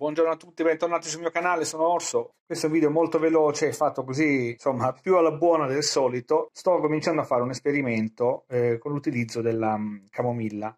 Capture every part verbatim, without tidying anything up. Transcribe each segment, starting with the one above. Buongiorno a tutti, bentornati sul mio canale, sono Orso. Questo è un video molto veloce, fatto così, insomma, più alla buona del solito. Sto cominciando a fare un esperimento eh, con l'utilizzo della um, camomilla.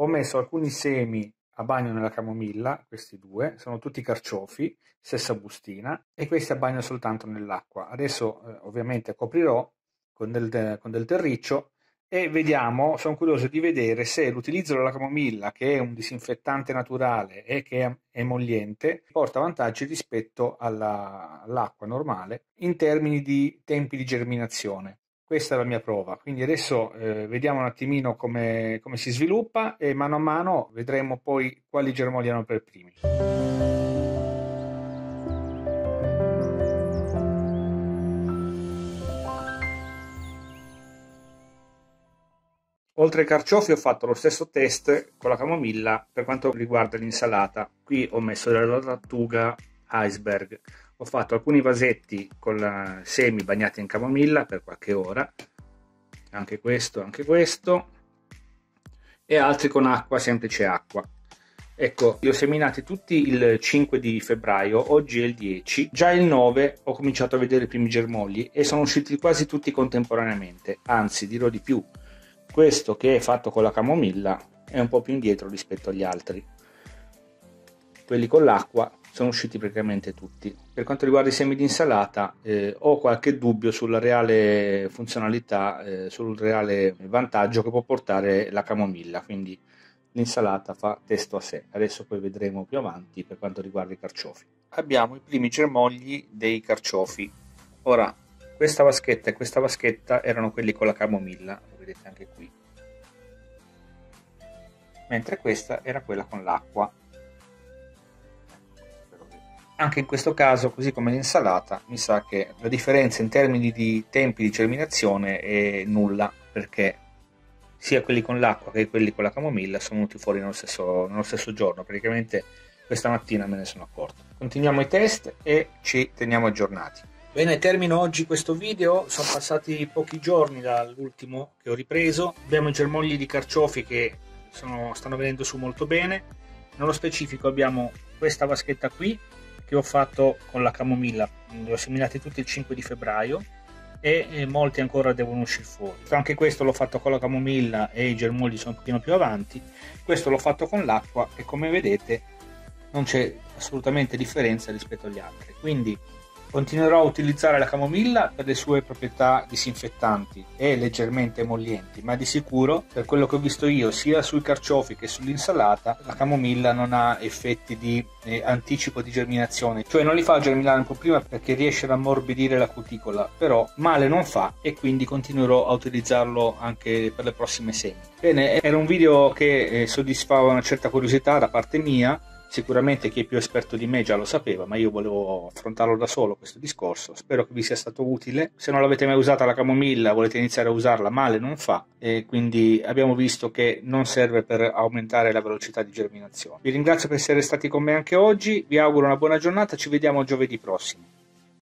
Ho messo alcuni semi a bagno nella camomilla, questi due, sono tutti carciofi, stessa bustina, e questi a bagno soltanto nell'acqua. Adesso eh, ovviamente coprirò con del, con del terriccio e vediamo, sono curioso di vedere se l'utilizzo della camomilla, che è un disinfettante naturale e che è emolliente, porta vantaggi rispetto all'acqua normale in termini di tempi di germinazione. Questa è la mia prova, quindi adesso eh, vediamo un attimino come, come si sviluppa e mano a mano vedremo poi quali germogliano per primi. Oltre ai carciofi ho fatto lo stesso test con la camomilla per quanto riguarda l'insalata. Qui ho messo della lattuga iceberg. Ho fatto alcuni vasetti con semi bagnati in camomilla per qualche ora, anche questo, anche questo, e altri con acqua, semplice acqua. Ecco, li ho seminati tutti il cinque di febbraio, oggi è il dieci, già il nove ho cominciato a vedere i primi germogli e sono usciti quasi tutti contemporaneamente, anzi dirò di più, questo che è fatto con la camomilla è un po' più indietro rispetto agli altri, quelli con l'acqua sono usciti praticamente tutti. Per quanto riguarda i semi di insalata eh, ho qualche dubbio sulla reale funzionalità, eh, sul reale vantaggio che può portare la camomilla, quindi l'insalata fa testo a sé. Adesso poi vedremo più avanti per quanto riguarda i carciofi. Abbiamo i primi germogli dei carciofi. Ora, questa vaschetta e questa vaschetta erano quelli con la camomilla, lo vedete anche qui, mentre questa era quella con l'acqua. Anche in questo caso, così come l'insalata, mi sa che la differenza in termini di tempi di germinazione è nulla, perché sia quelli con l'acqua che quelli con la camomilla sono venuti fuori nello stesso, nello stesso giorno, praticamente questa mattina me ne sono accorto. Continuiamo i test e ci teniamo aggiornati. Bene, termino oggi questo video, sono passati pochi giorni dall'ultimo che ho ripreso, abbiamo i germogli di carciofi che sono, stanno venendo su molto bene, nello specifico abbiamo questa vaschetta qui, che ho fatto con la camomilla, li ho seminati tutti il cinque di febbraio e, e molti ancora devono uscire fuori. Anche questo l'ho fatto con la camomilla e i germogli sono un pochino più avanti, questo l'ho fatto con l'acqua e come vedete non c'è assolutamente differenza rispetto agli altri, quindi continuerò a utilizzare la camomilla per le sue proprietà disinfettanti e leggermente emollienti, ma di sicuro, per quello che ho visto io, sia sui carciofi che sull'insalata, la camomilla non ha effetti di eh, anticipo di germinazione, cioè non li fa germinare un po' prima perché riesce ad ammorbidire la cuticola, però male non fa e quindi continuerò a utilizzarlo anche per le prossime semi. Bene, era un video che eh, soddisfava una certa curiosità da parte mia. Sicuramente chi è più esperto di me già lo sapeva, ma io volevo affrontarlo da solo questo discorso. Spero che vi sia stato utile. Se non l'avete mai usata la camomilla, volete iniziare a usarla, male non fa, e quindi abbiamo visto che non serve per aumentare la velocità di germinazione. Vi ringrazio per essere stati con me anche oggi, vi auguro una buona giornata, ci vediamo giovedì prossimo.